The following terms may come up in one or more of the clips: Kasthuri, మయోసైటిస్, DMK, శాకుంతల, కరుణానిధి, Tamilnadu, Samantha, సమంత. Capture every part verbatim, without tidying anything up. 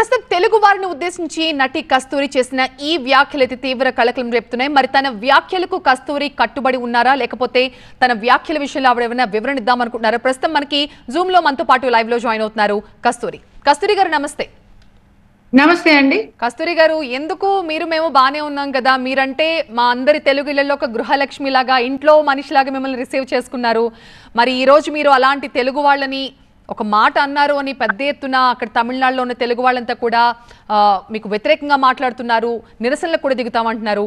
ప్రస్తుతం తెలుగు వారిని ఉద్దేశించి నటి కస్తూరి చేసిన ఈ వ్యాఖ్యలు తీవ్ర కలకలం రేపుతున్నాయి. మరి తన వ్యాఖ్యలకు కస్తూరి కట్టుబడి ఉన్నారా లేకపోతే తన వ్యాఖ్యల విషయంలో ఆవిడ ఏమైనా వివరణ ఇద్దాం అనుకుంటున్నారా? ప్రస్తుతం మనకి జూమ్ లో మనతో పాటు లైవ్ లో జాయిన్ అవుతున్నారు కస్తూరి. కస్తూరి గారు నమస్తే. నమస్తే అండి. కస్తూరి గారు, ఎందుకు మీరు మేము బానే ఉన్నాం కదా, మీరంటే మా అందరి తెలుగు ఇళ్లలో ఒక గృహలక్ష్మి లాగా ఇంట్లో మనిషిలాగా మిమ్మల్ని రిసీవ్ చేసుకున్నారు. మరి ఈ రోజు మీరు అలాంటి తెలుగు వాళ్ళని ఒక మాట అన్నారు అని పెద్ద ఎత్తున అక్కడ తమిళనాడులో ఉన్న తెలుగు వాళ్ళంతా కూడా మీకు వ్యతిరేకంగా మాట్లాడుతున్నారు, నిరసనలకు కూడా దిగుతామంటున్నారు.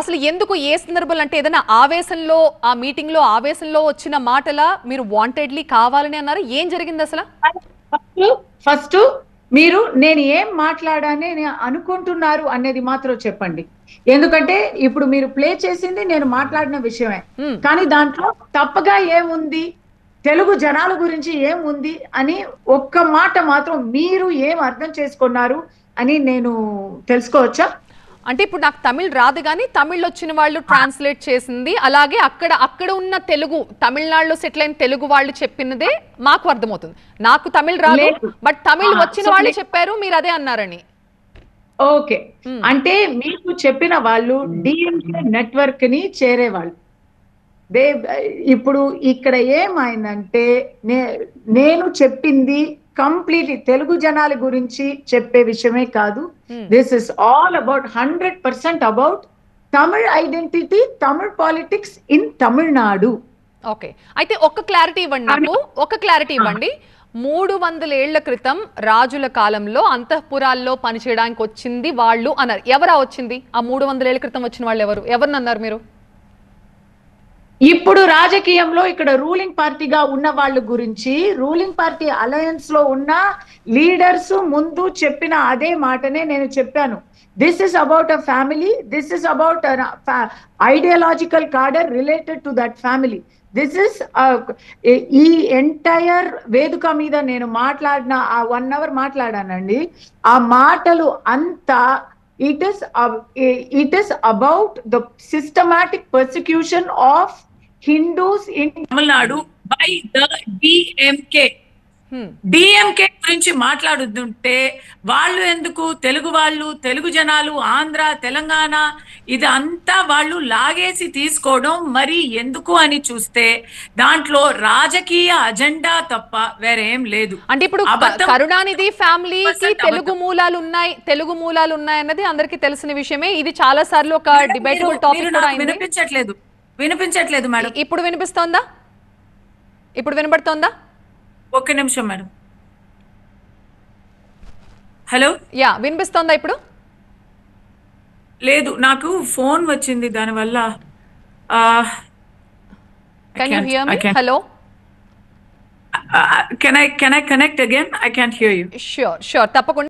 అసలు ఎందుకు, ఏ సందర్భాలు? అంటే ఏదైనా ఆవేశంలో, ఆ మీటింగ్ లో ఆవేశంలో వచ్చిన మాటలా మీరు వాంటెడ్లీ కావాలని అన్నారు? ఏం జరిగింది అసలు? ఫస్ట్ మీరు నేను ఏం మాట్లాడానే అనుకుంటున్నారు అనేది మాత్రం చెప్పండి. ఎందుకంటే ఇప్పుడు మీరు ప్లే చేసింది నేను మాట్లాడిన విషయమే, కానీ దాంట్లో తప్పగా ఏముంది, తెలుగు జనాల గురించి ఏముంది అని ఒక్క మాట మాత్రం మీరు ఏం అర్థం చేసుకున్నారు అని నేను తెలుసుకోవచ్చా? అంటే ఇప్పుడు నాకు తమిళ్ రాదు, కానీ తమిళ్ వచ్చిన వాళ్ళు ట్రాన్స్లేట్ చేసింది, అలాగే అక్కడ అక్కడ ఉన్న తెలుగు, తమిళనాడులో సెటిల్ అయిన తెలుగు వాళ్ళు చెప్పినదే మాకు అర్థమవుతుంది. నాకు తమిళ్ రాదు, బట్ తమిళ్ వచ్చిన వాళ్ళు చెప్పారు, మీరు అదే అన్నారని. ఓకే, అంటే మీకు చెప్పిన వాళ్ళు డిఎంకే నెట్వర్క్ ని చేరేవాళ్ళు. దే ఇప్పుడు ఇక్కడ ఏమైందంటే నే నేను చెప్పింది కంప్లీట్లీ తెలుగు జనాల గురించి చెప్పే విషయమే కాదు. This is all about hundred percent about Tamil identity, Tamil politics in Tamil Nadu. Okay, అయితే ఒక క్లారిటీ ఇవ్వండి నాకు, ఒక క్లారిటీ ఇవ్వండి. మూడు వందల ఏళ్ల క్రితం రాజుల కాలంలో అంతఃపురాల్లో పనిచేయడానికి వచ్చింది వాళ్ళు అన్నారు. ఎవరా వచ్చింది? ఆ మూడు వందల ఏళ్ల క్రితం వచ్చిన వాళ్ళు ఎవరు? ఎవరిని అన్నారు మీరు? ఇప్పుడు రాజకీయంలో ఇక్కడ రూలింగ్ పార్టీగా ఉన్న వాళ్ళ గురించి, రూలింగ్ పార్టీ అలయన్స్ లో ఉన్న లీడర్స్ ముందు చెప్పిన అదే మాటనే నేను చెప్పాను. This is about a family, this is about ideological cadre related to that family. This is ఈ ఎంటైర్ వేదిక మీద నేను మాట్లాడిన ఆ వన్ అవర్ మాట్లాడానండి, ఆ మాటలు అంతా It is uh, it is about the systematic persecution of Hindus in Tamil Nadu by the D M K. Hmm. D M K గురించి మాట్లాడుతుంటే వాళ్ళు ఎందుకు, తెలుగు వాళ్ళు, తెలుగు జనాలు, ఆంధ్ర, తెలంగాణ ఇదంతా వాళ్ళు లాగేసి తీసుకోవడం మరి ఎందుకు అని చూస్తే దాంట్లో రాజకీయ అజెండా తప్ప వేరేం లేదు. అంటే ఇప్పుడు కరుణానిధి ఫ్యామిలీకి తెలుగు మూలాలు ఉన్నాయి, తెలుగు మూలాలు ఉన్నాయి అన్నది అందరికీ తెలిసిన విషయమే. ఇది చాలా సార్లు ఒక డిబేటబుల్ టాపిక్ కూడా అయింది. వినిపించట్లేదు, వినిపించట్లేదు మేడం. ఇప్పుడు వినిపిస్తోందా? ఇప్పుడు వినబడుతోందా? ఒక్క నిమిషం మేడం. హలో, యా వినిపిస్తోందా ఇప్పుడు? లేదు, నాకు ఫోన్ వచ్చింది దానివల్ల. Can you hear me? Hello, can I can I connect again? I can't hear you. Sure sure, తప్పకుండా.